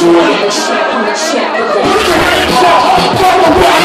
Champ on the champ, but the champ, I bring home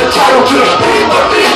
the title to the people.